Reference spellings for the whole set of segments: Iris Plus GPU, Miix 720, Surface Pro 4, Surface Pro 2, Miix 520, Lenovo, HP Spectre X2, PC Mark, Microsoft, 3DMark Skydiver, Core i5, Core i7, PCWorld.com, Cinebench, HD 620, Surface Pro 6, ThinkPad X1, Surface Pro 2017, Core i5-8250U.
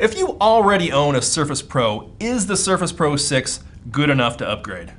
If you already own a Surface Pro, is the Surface Pro 6 good enough to upgrade?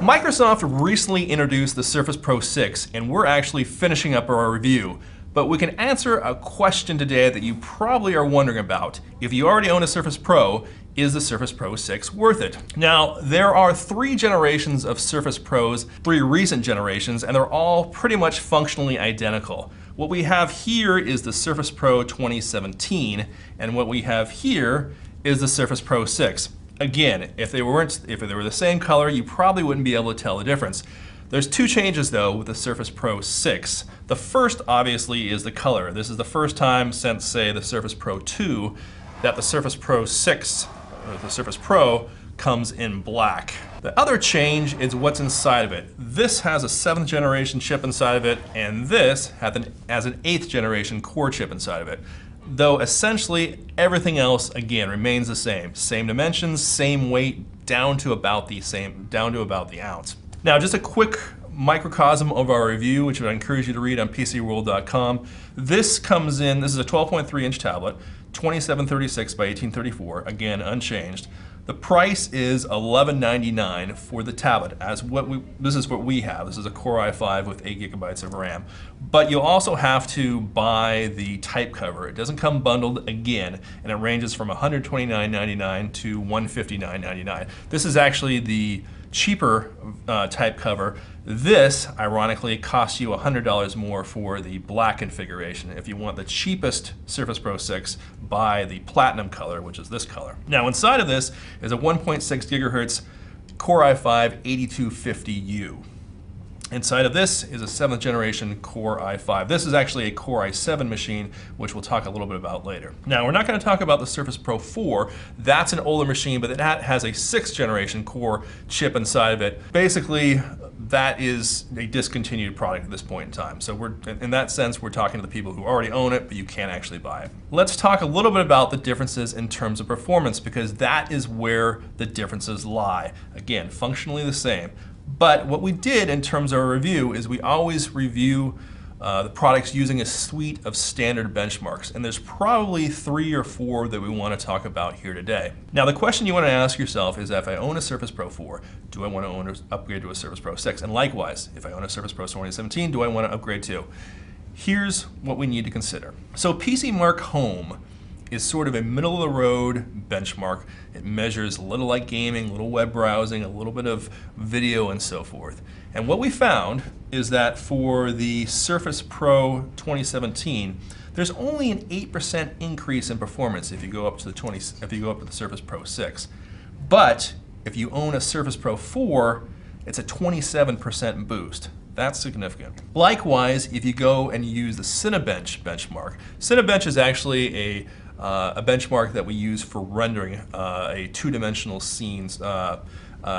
Microsoft recently introduced the Surface Pro 6, and we're actually finishing up our review, but we can answer a question today that you probably are wondering about. If you already own a Surface Pro, is the Surface Pro 6 worth it? Now, there are three generations of Surface Pros, three recent generations, and they're all pretty much functionally identical. What we have here is the Surface Pro 2017, and what we have here is the Surface Pro 6. Again, if they were the same color, you probably wouldn't be able to tell the difference. There's two changes though with the Surface Pro 6. The first, obviously, is the color. This is the first time since, say, the Surface Pro 2 that the Surface Pro 6, or the Surface Pro, comes in black. The other change is what's inside of it. This has a 7th generation chip inside of it, and this has an 8th generation Core chip inside of it. Though essentially everything else, again, remains the same. Same dimensions, same weight, down to about the ounce. Now, just a quick microcosm of our review, which I encourage you to read on PCWorld.com. This is a 12.3 inch tablet, 2736 by 1834, again, unchanged. The price is $11.99 for the tablet, this is what we have. This is a Core i5 with 8 GB of RAM. But you'll also have to buy the type cover. It doesn't come bundled again, and it ranges from $129.99 to $159.99. This is actually the cheaper type cover. This, ironically, costs you $100 more for the black configuration. If you want the cheapest Surface Pro 6, buy the platinum color, which is this color. Now, inside of this is a 1.6 gigahertz Core i5-8250U. Inside of this is a 7th generation Core i5. This is actually a Core i7 machine, which we'll talk a little bit about later. Now, we're not going to talk about the Surface Pro 4. That's an older machine, but that has a 6th generation Core chip inside of it. Basically, that is a discontinued product at this point in time. So in that sense, we're talking to the people who already own it, but you can't actually buy it. Let's talk a little bit about the differences in terms of performance, because that is where the differences lie. Again, functionally the same. But what we did in terms of our review is we always review the products using a suite of standard benchmarks. And there's probably 3 or 4 that we want to talk about here today. Now, the question you want to ask yourself is, if I own a Surface Pro 4, do I want to upgrade to a Surface Pro 6? And likewise, if I own a Surface Pro 2017, do I want to upgrade to? Here's what we need to consider. So PC Mark Home is sort of a middle of the road benchmark. It measures a little like gaming, a little web browsing, a little bit of video and so forth. And what we found is that for the Surface Pro 2017, there's only an 8% increase in performance if you go up to the Surface Pro 6. But if you own a Surface Pro 4, it's a 27% boost. That's significant. Likewise, if you go and use the Cinebench benchmark, Cinebench is actually a benchmark that we use for rendering a 2-dimensional scenes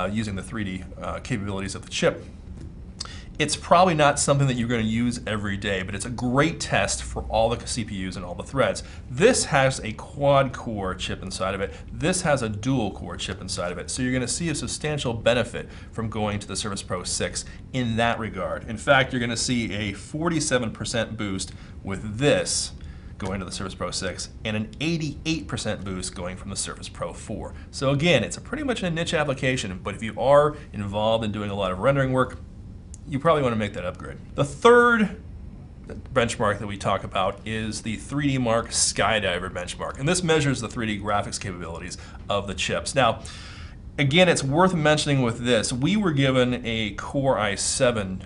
using the 3D capabilities of the chip. It's probably not something that you're going to use every day, but it's a great test for all the CPUs and all the threads. This has a quad-core chip inside of it. This has a dual-core chip inside of it. So you're going to see a substantial benefit from going to the Surface Pro 6 in that regard. In fact, you're going to see a 47% boost with this going to the Surface Pro 6, and an 88% boost going from the Surface Pro 4. So again, it's pretty much a niche application, but if you are involved in doing a lot of rendering work, you probably want to make that upgrade. The third benchmark that we talk about is the 3DMark Skydiver benchmark, and this measures the 3D graphics capabilities of the chips. Now, again, it's worth mentioning with this, we were given a Core i7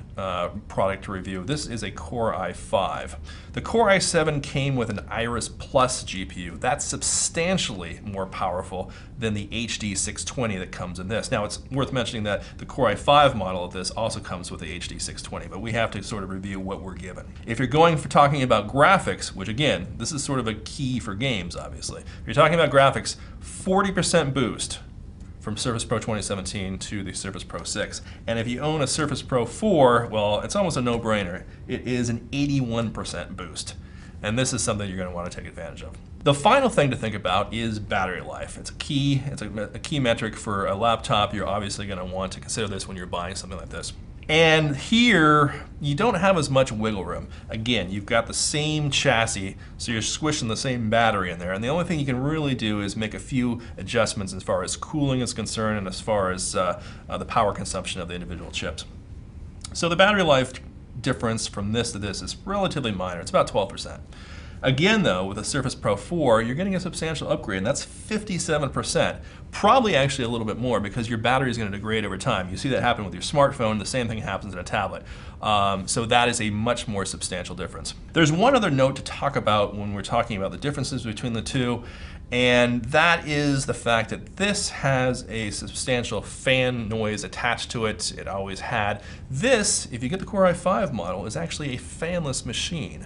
product to review. This is a Core i5. The Core i7 came with an Iris Plus GPU. That's substantially more powerful than the HD 620 that comes in this. Now, it's worth mentioning that the Core i5 model of this also comes with the HD 620, but we have to sort of review what we're given. If you're going for talking about graphics, which again, this is sort of a key for games, obviously. If you're talking about graphics, 40% boost from Surface Pro 2017 to the Surface Pro 6. And if you own a Surface Pro 4, well, it's almost a no-brainer. It is an 81% boost. And this is something you're going to want to take advantage of. The final thing to think about is battery life. It's a key metric for a laptop. You're obviously going to want to consider this when you're buying something like this. And here, you don't have as much wiggle room. Again, you've got the same chassis, so you're squishing the same battery in there. And the only thing you can really do is make a few adjustments as far as cooling is concerned and as far as the power consumption of the individual chips. So the battery life difference from this to this is relatively minor. It's about 12%. Again though, with the Surface Pro 4, you're getting a substantial upgrade, and that's 57%. Probably actually a little bit more, because your battery is going to degrade over time. You see that happen with your smartphone, the same thing happens in a tablet. So that is a much more substantial difference. There's one other note to talk about when we're talking about the differences between the two, and that is the fact that this has a substantial fan noise attached to it. It always had. This, if you get the Core i5 model, is actually a fanless machine.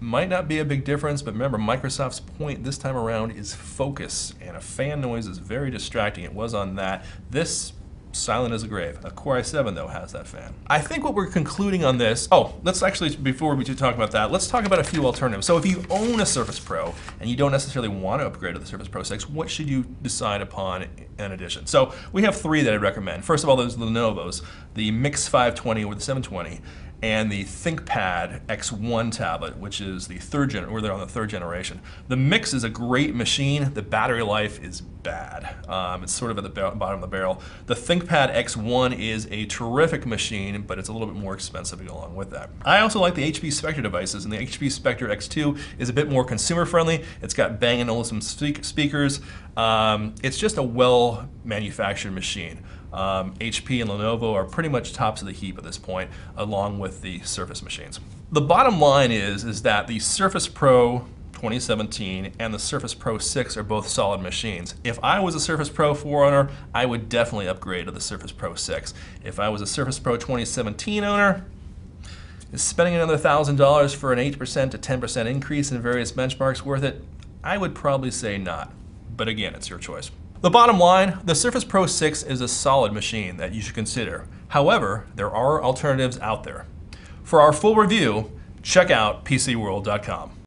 Might not be a big difference, but remember, Microsoft's point this time around is focus, and a fan noise is very distracting. It was on that. This, silent as a grave. A Core i7 though has that fan. I think what we're concluding on this, let's actually, before we do talk about that, let's talk about a few alternatives. So if you own a Surface Pro and you don't necessarily want to upgrade to the Surface Pro 6, what should you decide upon in addition? So we have three that I'd recommend. First of all, those Lenovo's, the Miix 520 or the 720, and the ThinkPad X1 tablet, which is the third generation. The Miix is a great machine. The battery life is bad. It's sort of at the bottom of the barrel. The ThinkPad X1 is a terrific machine, but it's a little bit more expensive to go along with that. I also like the HP Spectre devices, and the HP Spectre X2 is a bit more consumer friendly. It's got Bang & Olufsen speakers. It's just a well manufactured machine. HP and Lenovo are pretty much tops of the heap at this point, along with the Surface machines. The bottom line is that the Surface Pro 2017 and the Surface Pro 6 are both solid machines. If I was a Surface Pro 4 owner, I would definitely upgrade to the Surface Pro 6. If I was a Surface Pro 2017 owner, is spending another $1,000 for an 8% to 10% increase in various benchmarks worth it? I would probably say not. But again, it's your choice. The bottom line, the Surface Pro 6 is a solid machine that you should consider. However, there are alternatives out there. For our full review, check out PCWorld.com.